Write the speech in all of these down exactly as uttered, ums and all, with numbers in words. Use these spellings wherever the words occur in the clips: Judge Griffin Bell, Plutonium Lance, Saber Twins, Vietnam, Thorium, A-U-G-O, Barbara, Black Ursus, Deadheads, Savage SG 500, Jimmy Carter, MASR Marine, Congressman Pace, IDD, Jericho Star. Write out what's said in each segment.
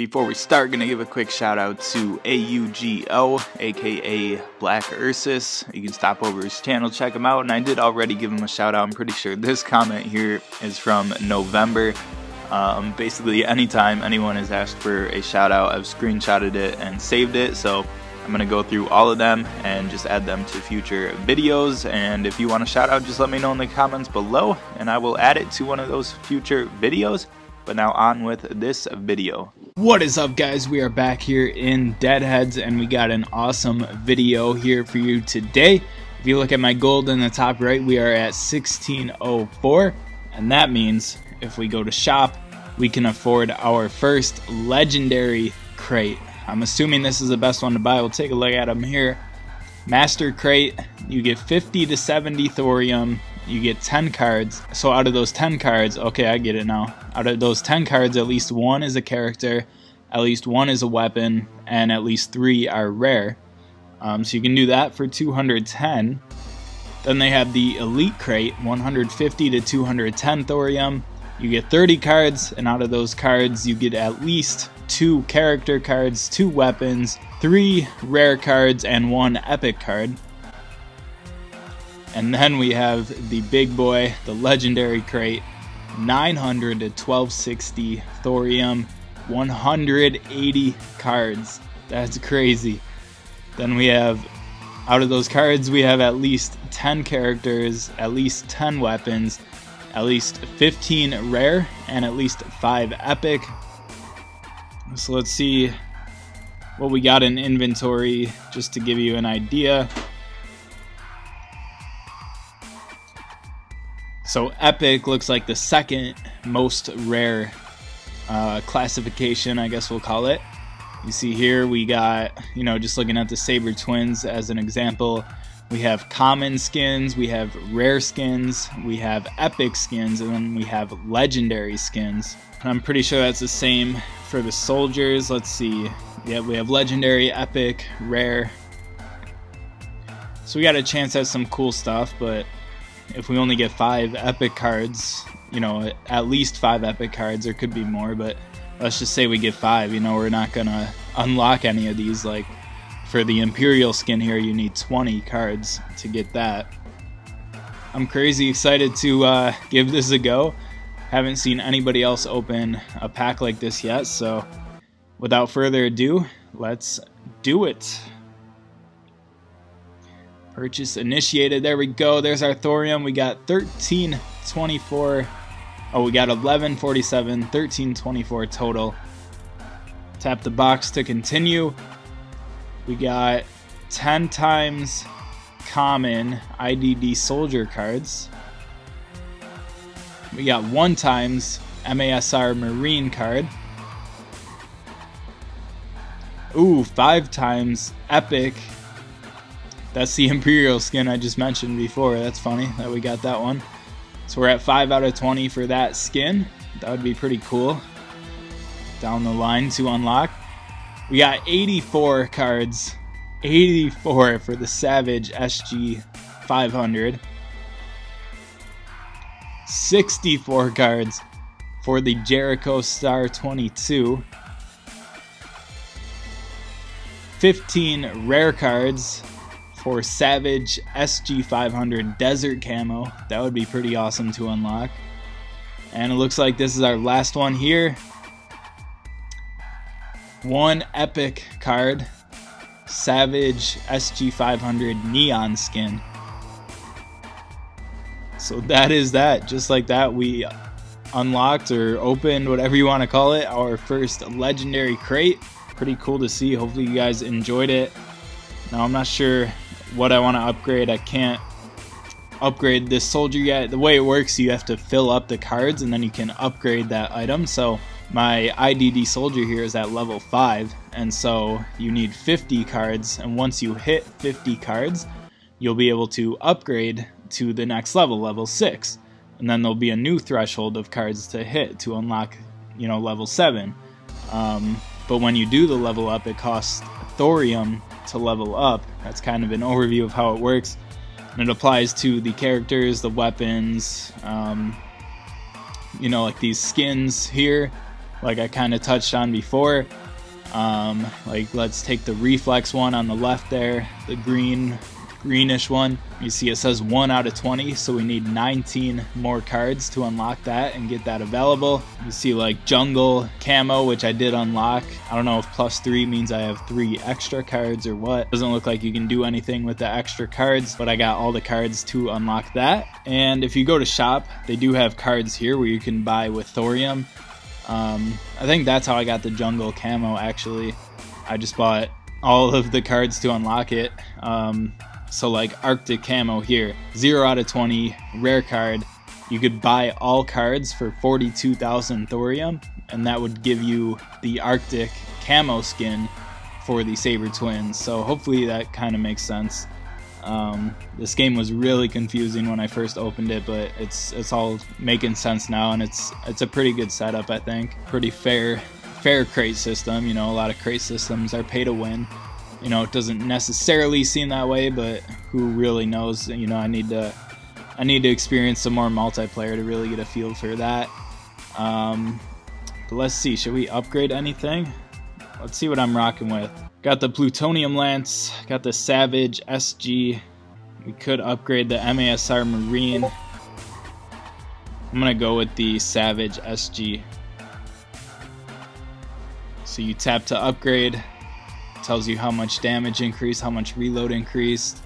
Before we start, I'm going to give a quick shout out to A U G O, aka Black Ursus. You can stop over his channel, check him out, and I did already give him a shout out. I'm pretty sure this comment here is from November. Um, basically, anytime anyone has asked for a shout out, I've screenshotted it and saved it, so I'm going to go through all of them and just add them to future videos. And if you want a shout out, just let me know in the comments below and I will add it to one of those future videos. But now on with this video. What is up, guys? We are back here in Deadheads and we got an awesome video here for you today. If you look at my gold in the top right, we are at sixteen oh four, and that means if we go to shop, we can afford our first legendary crate. I'm assuming this is the best one to buy. We'll take a look at them here. Master crate, you get fifty to seventy thorium, you get ten cards. So out of those ten cards, okay, I get it now. Out of those ten cards, at least one is a character, at least one is a weapon, and at least three are rare. Um, so you can do that for two hundred ten. Then they have the elite crate, one hundred fifty to two hundred ten thorium. You get thirty cards, and out of those cards, you get at least two character cards, two weapons, three rare cards, and one epic card. And then we have the big boy, the legendary crate, nine hundred to twelve sixty thorium, one hundred eighty cards. That's crazy. Then we have, out of those cards, we have at least ten characters, at least ten weapons, at least fifteen rare, and at least five epic. So let's see what we got in inventory just to give you an idea. So epic looks like the second most rare uh, classification, I guess we'll call it. You see here we got, you know, just looking at the Saber Twins as an example, we have common skins, we have rare skins, we have epic skins, and then we have legendary skins. And I'm pretty sure that's the same for the soldiers. Let's see. Yeah, we have legendary, epic, rare. So we got a chance at some cool stuff, but if we only get five epic cards, you know, at least five epic cards, there could be more, but let's just say we get five, you know, we're not gonna unlock any of these. Like for the Imperial skin here, you need twenty cards to get that. I'm crazy excited to uh, give this a go. Haven't seen anybody else open a pack like this yet, so without further ado, let's do it. Purchase initiated. There we go. There's our thorium. We got thirteen twenty-four. Oh, we got eleven forty-seven, thirteen twenty-four total. Tap the box to continue. We got ten times common I D D soldier cards. We got one times M A S R Marine card. Ooh, five times epic. That's the Imperial skin I just mentioned before. That's funny that we got that one. So we're at five out of twenty for that skin. That would be pretty cool. Down the line to unlock. We got eighty-four cards. eighty-four for the Savage S G five hundred. sixty-four cards for the Jericho Star twenty-two. fifteen rare cards for Savage S G five hundred Desert Camo. That would be pretty awesome to unlock. And it looks like this is our last one here. One epic card, Savage S G five hundred Neon skin. So that is that. Just like that, we unlocked or opened, whatever you want to call it, our first legendary crate. Pretty cool to see. Hopefully you guys enjoyed it. Now I'm not sure what I want to upgrade. I can't upgrade this soldier yet. The way it works, you have to fill up the cards and then you can upgrade that item. So my I D D soldier here is at level five, and so you need fifty cards, and once you hit fifty cards, you'll be able to upgrade to the next level, level six, and then there'll be a new threshold of cards to hit to unlock, you know, level seven. Um, but when you do the level up, it costs thorium to level up. That's kind of an overview of how it works, and it applies to the characters, the weapons, um, you know, like these skins here, like I kind of touched on before. Um, like let's take the reflex one on the left there, the green greenish one. You see it says one out of twenty, so we need nineteen more cards to unlock that and get that available. You see like jungle camo, which I did unlock. I don't know if plus three means I have three extra cards or what. Doesn't look like you can do anything with the extra cards, but I got all the cards to unlock that. And if you go to shop, they do have cards here where you can buy with thorium. Um, I think that's how I got the jungle camo actually. I just bought all of the cards to unlock it. Um, so like Arctic camo here, zero out of twenty, rare card. You could buy all cards for forty-two thousand thorium, and that would give you the Arctic camo skin for the Saber Twins. So hopefully that kind of makes sense. Um, this game was really confusing when I first opened it, but it's it's all making sense now, and it's it's a pretty good setup, I think. Pretty fair fair crate system. You know, a lot of crate systems are pay to win. You know, it doesn't necessarily seem that way, but who really knows? You know, I need to I need to experience some more multiplayer to really get a feel for that. Um, but let's see, should we upgrade anything? Let's see what I'm rocking with. Got the Plutonium Lance, got the Savage S G. We could upgrade the M A S R Marine. I'm gonna go with the Savage S G. So you tap to upgrade. It tells you how much damage increased, how much reload increased.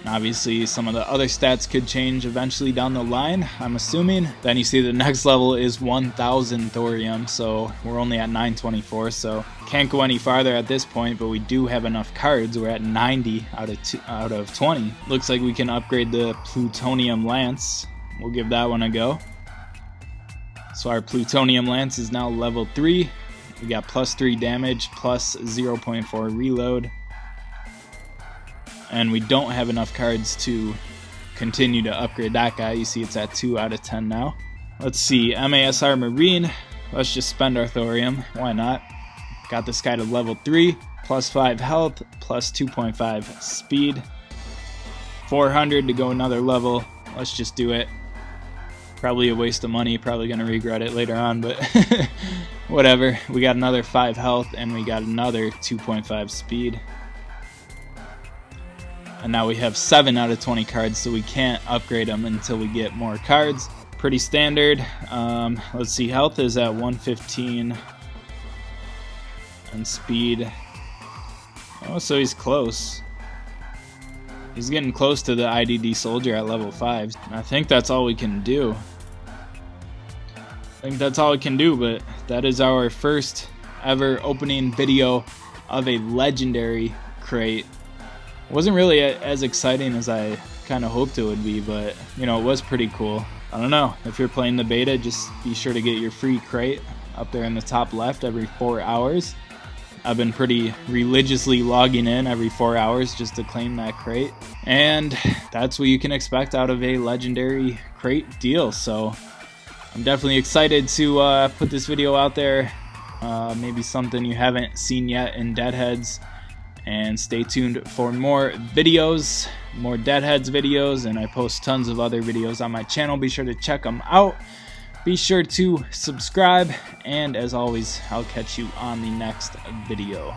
And obviously some of the other stats could change eventually down the line, I'm assuming. Then you see the next level is one thousand thorium, so we're only at nine twenty-four, so can't go any farther at this point, but we do have enough cards. We're at ninety out of two, out of twenty. Looks like we can upgrade the Plutonium Lance. We'll give that one a go. So our Plutonium Lance is now level three. We got plus three damage, plus zero point four reload. And we don't have enough cards to continue to upgrade that guy. You see it's at two out of ten now. Let's see, M A S R Marine. Let's just spend our thorium, why not? Got this guy to level three, plus five health, plus two point five speed. four hundred to go another level, let's just do it. Probably a waste of money, probably gonna regret it later on, but whatever. We got another five health and we got another two point five speed. And now we have seven out of twenty cards, so we can't upgrade them until we get more cards. Pretty standard. Um, let's see, health is at one fifteen. And speed. Oh, so he's close. He's getting close to the I D D soldier at level five. I think that's all we can do. I think that's all we can do, but that is our first ever opening video of a legendary crate. Wasn't really as exciting as I kind of hoped it would be, but you know, it was pretty cool. I don't know, if you're playing the beta, just be sure to get your free crate up there in the top left every four hours. I've been pretty religiously logging in every four hours just to claim that crate, and that's what you can expect out of a legendary crate deal. So I'm definitely excited to uh, put this video out there, uh, maybe something you haven't seen yet in Deadheads. And stay tuned for more videos, more Deadheads videos, and I post tons of other videos on my channel. Be sure to check them out. Be sure to subscribe, and as always, I'll catch you on the next video.